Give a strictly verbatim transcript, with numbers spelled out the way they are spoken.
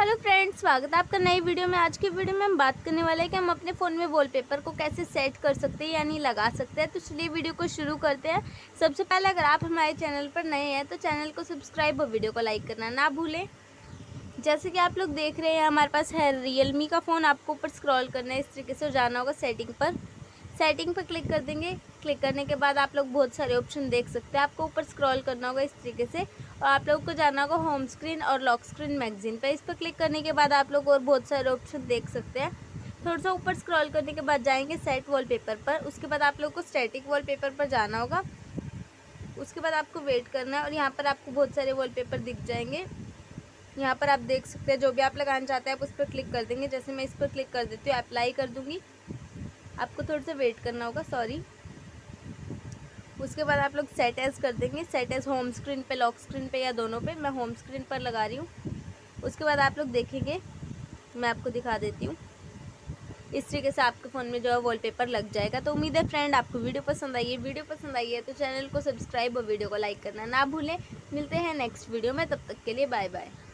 Hello friends, स्वागत है आपका नई वीडियो में। आज की वीडियो में हम बात करने वाले हैं कि हम अपने फ़ोन में वॉलपेपर को कैसे सेट कर सकते हैं यानी लगा सकते हैं। तो चलिए वीडियो को शुरू करते हैं। सबसे पहले अगर आप हमारे चैनल पर नए हैं तो चैनल को सब्सक्राइब और वीडियो को लाइक करना ना भूलें। जैसे कि आप लोग देख रहे हैं हमारे पास है रियलमी का फ़ोन। आपको ऊपर स्क्रॉल करना है, इस तरीके से जाना होगा सेटिंग पर। सेटिंग पर क्लिक कर देंगे। क्लिक करने के बाद आप लोग बहुत सारे ऑप्शन देख सकते हैं। आपको ऊपर स्क्रॉल करना होगा इस तरीके से और आप लोग को जाना होगा होम स्क्रीन और लॉक स्क्रीन मैगजीन पर। इस पर क्लिक करने के बाद आप लोग और बहुत सारे ऑप्शन देख सकते हैं। थोड़ा सा ऊपर स्क्रॉल करने के बाद जाएंगे सेट वॉलपेपर पर। उसके बाद आप लोग को स्टैटिक वॉलपेपर पर जाना होगा। उसके बाद आपको वेट करना है और यहाँ पर आपको बहुत सारे वॉलपेपर दिख जाएंगे। यहाँ पर आप देख सकते हैं, जो भी आप लगाना चाहते हैं आप उस पर क्लिक कर देंगे। जैसे मैं इस पर क्लिक कर देती हूँ, अप्लाई कर दूँगी। आपको थोड़ा सा वेट करना होगा, सॉरी। उसके बाद आप लोग सेट एज कर देंगे। सेट एज होम स्क्रीन पे, लॉक स्क्रीन पे या दोनों पे। मैं होम स्क्रीन पर लगा रही हूँ। उसके बाद आप लोग देखेंगे, मैं आपको दिखा देती हूँ। इस तरीके से आपके फ़ोन में जो है वॉलपेपर लग जाएगा। तो उम्मीद है फ्रेंड आपको वीडियो पसंद आई है। वीडियो पसंद आई है तो चैनल को सब्सक्राइब और वीडियो को लाइक करना ना भूलें। मिलते हैं नेक्स्ट वीडियो में, तब तक के लिए बाय बाय।